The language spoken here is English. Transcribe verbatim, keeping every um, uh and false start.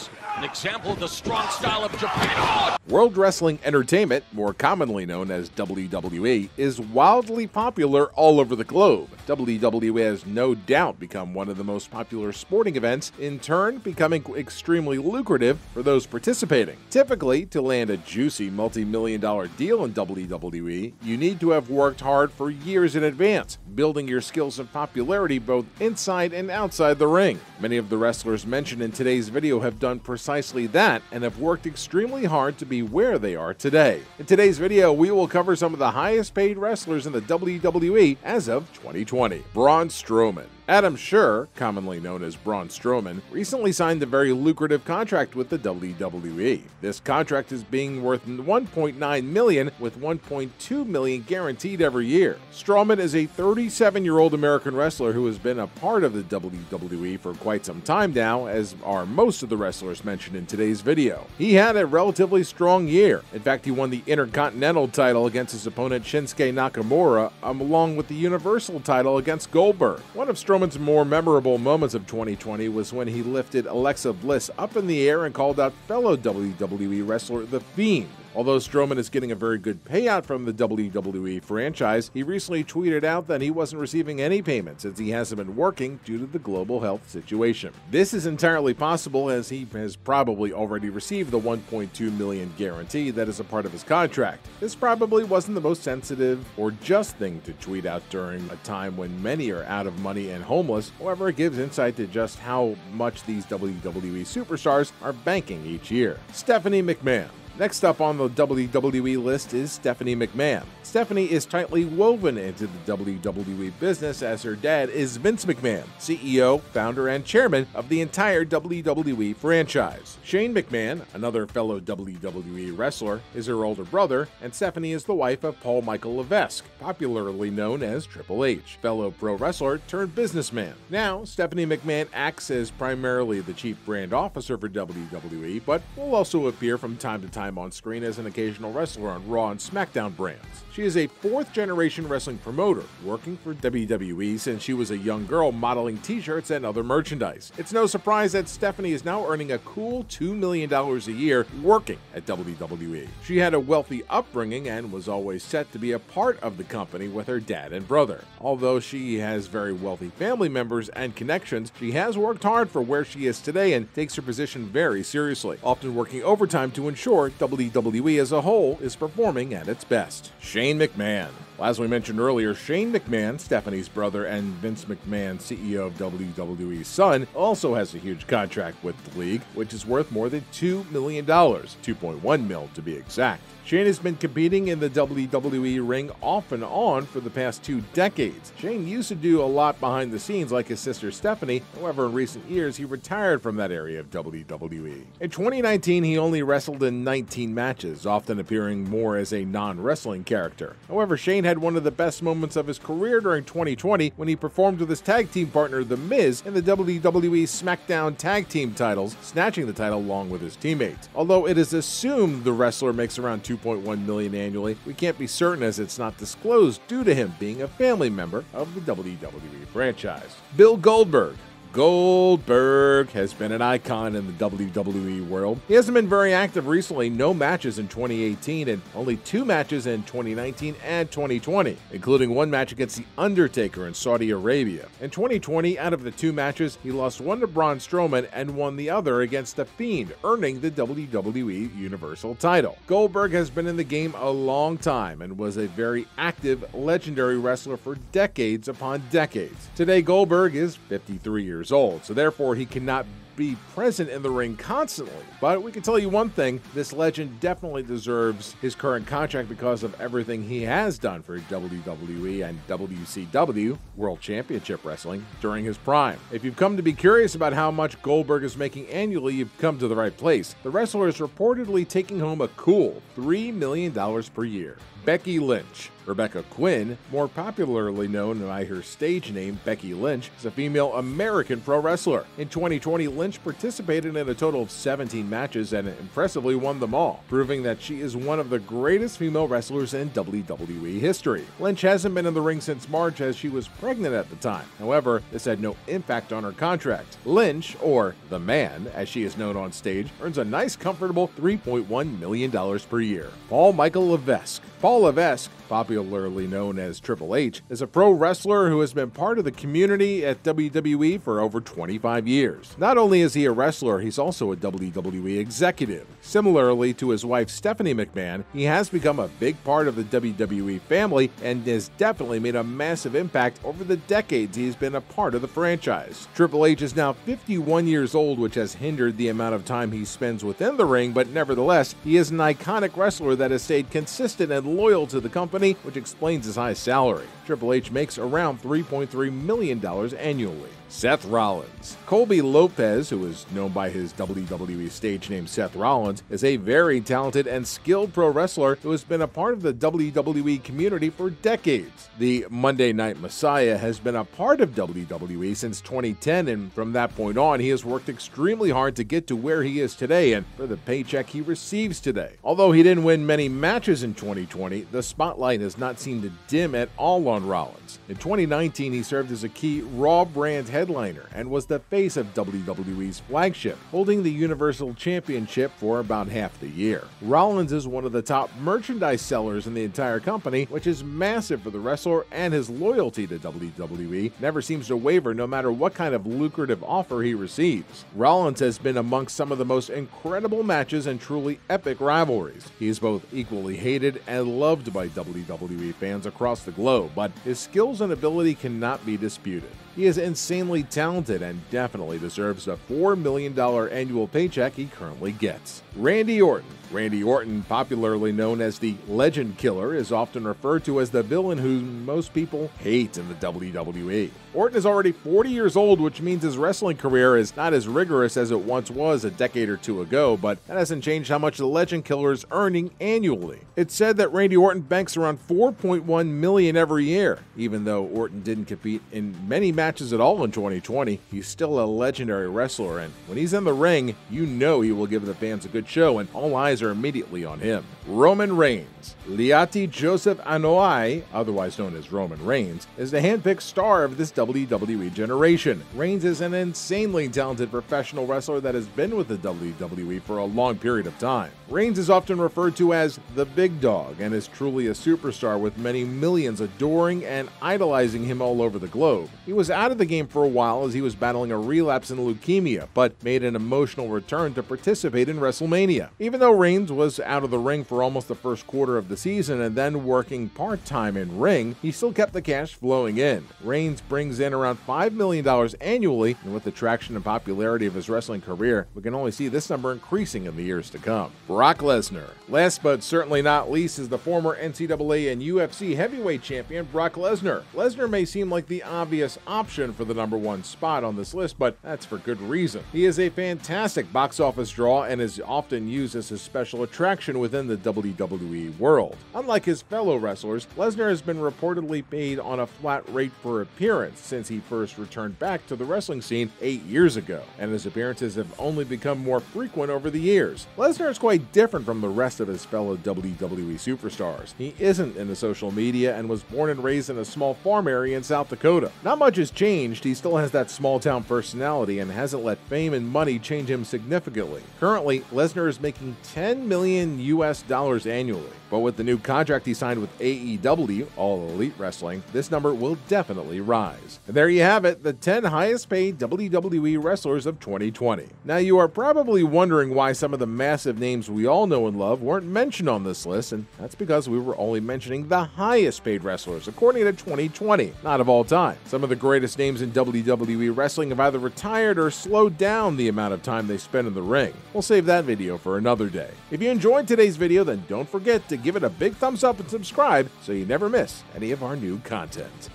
is an example of the strong style of Japan. Oh! World Wrestling Entertainment, more commonly known as W W E, is wildly popular all over the globe. W W E has no doubt become one of the most popular sporting events, in turn becoming extremely lucrative for those participating. Typically, to land a juicy multi-million dollar deal in W W E, you need to have worked hard for years in advance, building your skills and popularity both inside and outside the ring. Many of the wrestlers mentioned in today's video have done precisely that and have worked extremely hard to be where they are today. In today's video, we will cover some of the highest paid wrestlers in the W W E as of twenty twenty. Braun Strowman. Adam Schur, commonly known as Braun Strowman, recently signed a very lucrative contract with the W W E. This contract is being worth one point nine million dollars, with one point two million dollars guaranteed every year. Strowman is a thirty-seven-year-old American wrestler who has been a part of the W W E for quite some time now, as are most of the wrestlers mentioned in today's video. He had a relatively strong year. In fact, he won the Intercontinental title against his opponent Shinsuke Nakamura, along with the Universal title against Goldberg. One of Strowman's Strowman's more memorable moments of twenty twenty was when he lifted Alexa Bliss up in the air and called out fellow W W E wrestler The Fiend. Although Strowman is getting a very good payout from the W W E franchise, he recently tweeted out that he wasn't receiving any payment since he hasn't been working due to the global health situation. This is entirely possible, as he has probably already received the one point two million dollars guarantee that is a part of his contract. This probably wasn't the most sensitive or just thing to tweet out during a time when many are out of money and homeless. However, it gives insight to just how much these W W E superstars are banking each year. Stephanie McMahon. Next up on the W W E list is Stephanie McMahon. Stephanie is tightly woven into the W W E business, as her dad is Vince McMahon, C E O, founder, and chairman of the entire W W E franchise. Shane McMahon, another fellow W W E wrestler, is her older brother, and Stephanie is the wife of Paul Michael Levesque, popularly known as Triple H, fellow pro wrestler turned businessman. Now, Stephanie McMahon acts as primarily the chief brand officer for W W E, but will also appear from time to time on screen as an occasional wrestler on Raw and SmackDown brands. She is a fourth-generation wrestling promoter, working for W W E since she was a young girl modeling t-shirts and other merchandise. It's no surprise that Stephanie is now earning a cool two million dollars a year working at W W E. She had a wealthy upbringing and was always set to be a part of the company with her dad and brother. Although she has very wealthy family members and connections, she has worked hard for where she is today and takes her position very seriously, often working overtime to ensure W W E as a whole is performing at its best. Shane McMahon. Well, as we mentioned earlier, Shane McMahon, Stephanie's brother, and Vince McMahon, C E O of W W E's son, also has a huge contract with the league, which is worth more than two million dollars, two point one mil to be exact. Shane has been competing in the W W E ring off and on for the past two decades. Shane used to do a lot behind the scenes like his sister Stephanie. However, in recent years, he retired from that area of W W E. In twenty nineteen, he only wrestled in nineteen matches, often appearing more as a non-wrestling character. However, Shane had one of the best moments of his career during twenty twenty when he performed with his tag team partner The Miz in the W W E SmackDown Tag Team titles, snatching the title along with his teammates. Although it is assumed the wrestler makes around two two point one million dollars annually, we can't be certain as it's not disclosed due to him being a family member of the W W E franchise. Bill Goldberg. Goldberg has been an icon in the W W E world. He hasn't been very active recently, no matches in twenty eighteen and only two matches in twenty nineteen and twenty twenty, including one match against The Undertaker in Saudi Arabia. In twenty twenty, out of the two matches, he lost one to Braun Strowman and won the other against The Fiend, earning the W W E Universal title. Goldberg has been in the game a long time and was a very active, legendary wrestler for decades upon decades. Today, Goldberg is fifty-three years old. old, so therefore he cannot be present in the ring constantly. But we can tell you one thing, this legend definitely deserves his current contract because of everything he has done for W W E and W C W, World Championship Wrestling, during his prime. If you've come to be curious about how much Goldberg is making annually, you've come to the right place. The wrestler is reportedly taking home a cool three million dollars per year. Becky Lynch. Rebecca Quinn, more popularly known by her stage name Becky Lynch, is a female American pro wrestler. In twenty twenty, Lynch participated in a total of seventeen matches and impressively won them all, proving that she is one of the greatest female wrestlers in W W E history. Lynch hasn't been in the ring since March as she was pregnant at the time. However, this had no impact on her contract. Lynch, or The Man, as she is known on stage, earns a nice comfortable three point one million dollars per year. Paul Michael Levesque. Paul Levesque, popularly known as Triple H, is a pro wrestler who has been part of the community at W W E for over twenty-five years. Not only is he a wrestler, he's also a W W E executive. Similarly to his wife Stephanie McMahon, he has become a big part of the W W E family and has definitely made a massive impact over the decades he's been a part of the franchise. Triple H is now fifty-one years old, which has hindered the amount of time he spends within the ring, but nevertheless, he is an iconic wrestler that has stayed consistent and loyal to the company, which explains his high salary. Triple H makes around three point three million dollars annually. Seth Rollins. Colby Lopez, who is known by his W W E stage name Seth Rollins, is a very talented and skilled pro wrestler who has been a part of the W W E community for decades. The Monday Night Messiah has been a part of W W E since twenty ten, and from that point on, he has worked extremely hard to get to where he is today and for the paycheck he receives today. Although he didn't win many matches in twenty twenty, the spotlight has not seemed to dim at all on Rollins. In twenty nineteen, he served as a key Raw brand headliner and was the face of W W E's flagship, holding the Universal Championship for about half the year. Rollins is one of the top merchandise sellers in the entire company, which is massive for the wrestler, and his loyalty to W W E never seems to waver no matter what kind of lucrative offer he receives. Rollins has been amongst some of the most incredible matches and truly epic rivalries. He is both equally hated and loved by W W E fans across the globe, but his skills and ability cannot be disputed. He is insanely talented and definitely deserves the four million dollars annual paycheck he currently gets. Randy Orton. Randy Orton, popularly known as the Legend Killer, is often referred to as the villain who most people hate in the W W E. Orton is already forty years old, which means his wrestling career is not as rigorous as it once was a decade or two ago, but that hasn't changed how much the Legend Killer is earning annually. It's said that Randy Orton banks around four point one million dollars every year. Even though Orton didn't compete in many matches at all in twenty twenty, he's still a legendary wrestler, and when he's in the ring, you know he will give the fans a good show, and all eyes are immediately on him. Roman Reigns. Liati Joseph Anoa'i, otherwise known as Roman Reigns, is the handpicked star of this W W E generation. Reigns is an insanely talented professional wrestler that has been with the W W E for a long period of time. Reigns is often referred to as the Big Dog and is truly a superstar with many millions adoring and idolizing him all over the globe. He was out of the game for a while as he was battling a relapse in leukemia, but made an emotional return to participate in WrestleMania. Even though Reigns was out of the ring for almost the first quarter of the season and then working part-time in ring, he still kept the cash flowing in. Reigns brings in around five million dollars annually, and with the traction and popularity of his wrestling career, we can only see this number increasing in the years to come. Brock Lesnar. Last but certainly not least is the former N C double A and U F C heavyweight champion Brock Lesnar. Lesnar may seem like the obvious option for the number one spot on this list, but that's for good reason. He is a fantastic box office draw and is often used as a special attraction within the W W E world. Unlike his fellow wrestlers, Lesnar has been reportedly paid on a flat rate for appearance since he first returned back to the wrestling scene eight years ago, and his appearances have only become more frequent over the years. Lesnar is quite different from the rest of his fellow W W E superstars. He isn't into social media and was born and raised in a small farm area in South Dakota. Not much has changed, he still has that small-town personality and hasn't let fame and money change him significantly. Currently, Lesnar is making ten million U S dollars annually, but with the new contract he signed with A E W, All Elite Wrestling, this number will definitely rise. And there you have it, the ten highest paid W W E wrestlers of twenty twenty. Now you are probably wondering why some of the massive names we all know and love weren't mentioned on this list, and that's because we were only mentioning the highest paid wrestlers according to twenty twenty, not of all time. Some of the greatest names in W W E wrestling have either retired or slowed down the amount of time they spend in the ring. We'll save that video for another day. If you enjoyed today's video, then don't forget to give it a big thumbs up and subscribe so you never miss any of our new content.